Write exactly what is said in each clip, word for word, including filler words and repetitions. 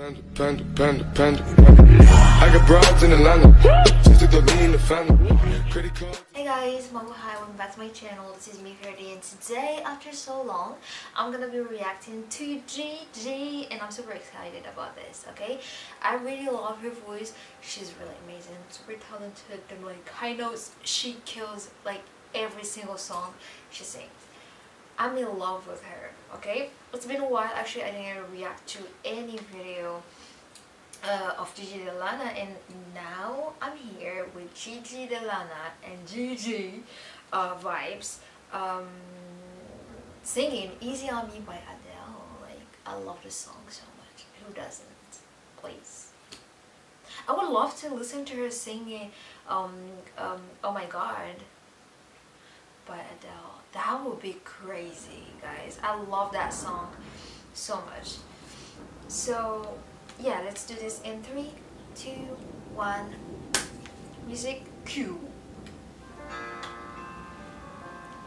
Panda, panda, panda, panda, panda. I got broads in Atlanta. Hey guys, Mama Hi, welcome back to my channel. This is me, Ferdi, and today, after so long, I'm gonna be reacting to Gigi, and I'm super excited about this. Okay, I really love her voice. She's really amazing, super talented, and like high notes, she kills like every single song she sings. I'm in love with her, okay? It's been a while, actually, I didn't react to any video uh, of Gigi De Lana, and now I'm here with Gigi De Lana and Gigi uh, Vibes um, singing Easy On Me by Adele. Like, I love this song so much. Who doesn't? Please. I would love to listen to her singing um, um, Oh My God by Adele. That would be crazy, guys. I love that song so much. So yeah, let's do this in three, two, one. Music cue.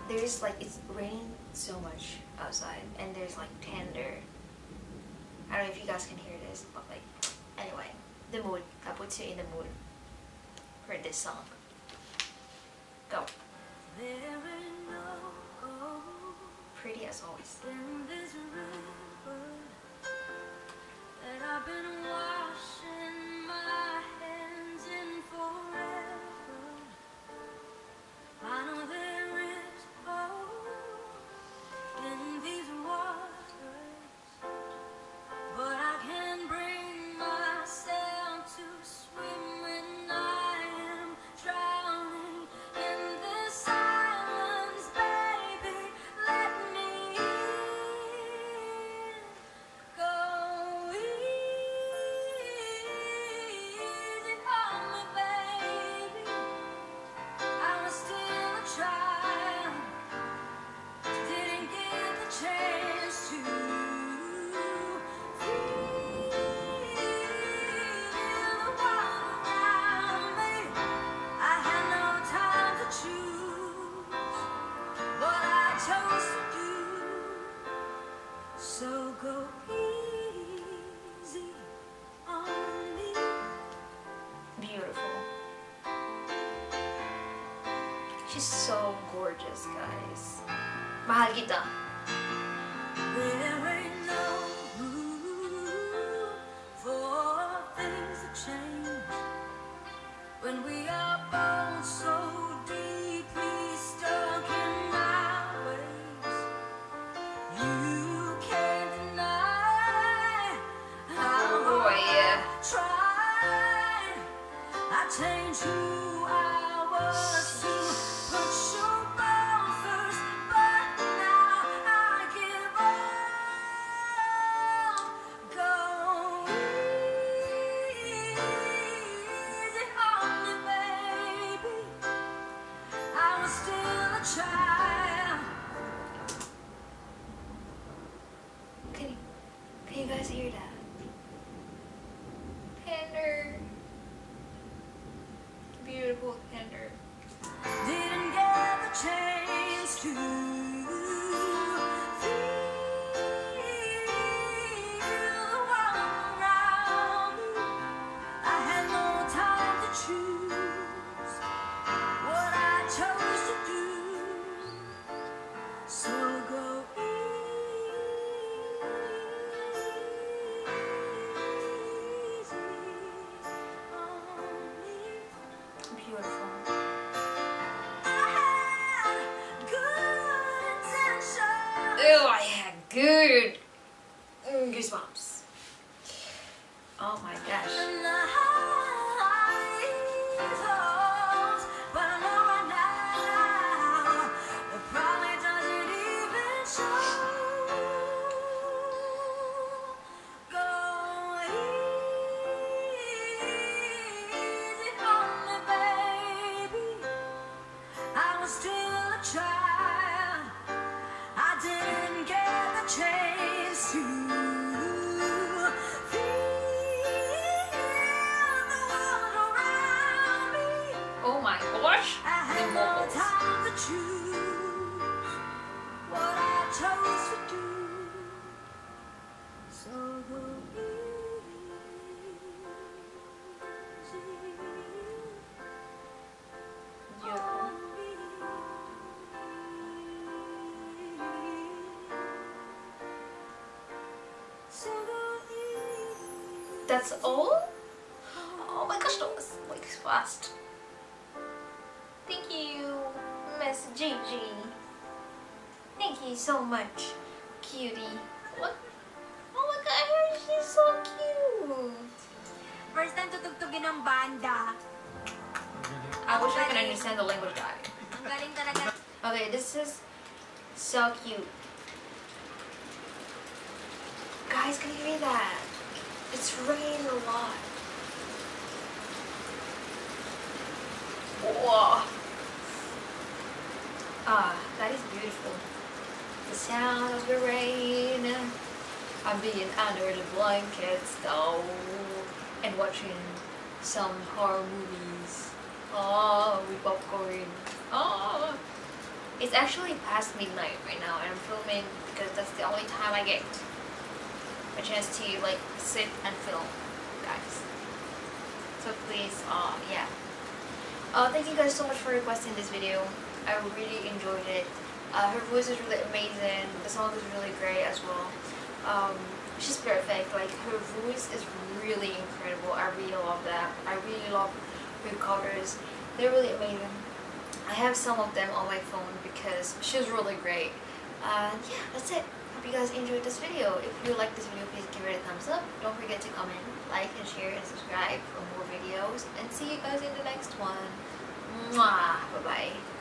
There's like, it's raining so much outside, and there's like thunder. I don't know if you guys can hear this, but like, anyway, the mood. That puts you in the mood for this song. Go. Pretty as always. In this river that I've been washing my hands in forever, I know there is hope in these waters, but I can't bring myself to swim when I am drowning in this silence. Baby, let me She's so gorgeous, guys. Mahal kita. There ain't no room for things to change when we are both so deeply stuck in our ways. You can't deny how oh, I yeah. try. I change who I was. Can you guys hear that? Pander. Beautiful pander. Didn't get the chance to feel all around. I had no time to choose what I chose to do. So go easy. Oh, I had good goosebumps. Oh my gosh. Chase you, feel the That's all? Oh my gosh, that was like fast. Thank you, Miss Gigi. Thank you so much, cutie. What? Oh my god, she's so cute. First time tutugtugin ng banda. I wish I could understand the language guy. Okay, this is so cute. Guys, can you hear that? It's raining a lot. Whoa. Ah, that is beautiful. The sound of the rain. I'm being under the blankets though. And watching some horror movies. Oh, with popcorn. Oh. It's actually past midnight right now and I'm filming because that's the only time I get a chance to like sit and film, guys. So please, uh, yeah. Uh, thank you guys so much for requesting this video. I really enjoyed it. Uh, her voice is really amazing. The song is really great as well. Um, she's perfect. Like, her voice is really incredible. I really love that. I really love her covers. They're really amazing. I have some of them on my phone because she's really great. Uh, yeah, that's it. Hope you guys enjoyed this video. If you like this video, please give it a thumbs up. Don't forget to comment, like, and share, and subscribe for more videos. And see you guys in the next one. Mwah! Bye-bye.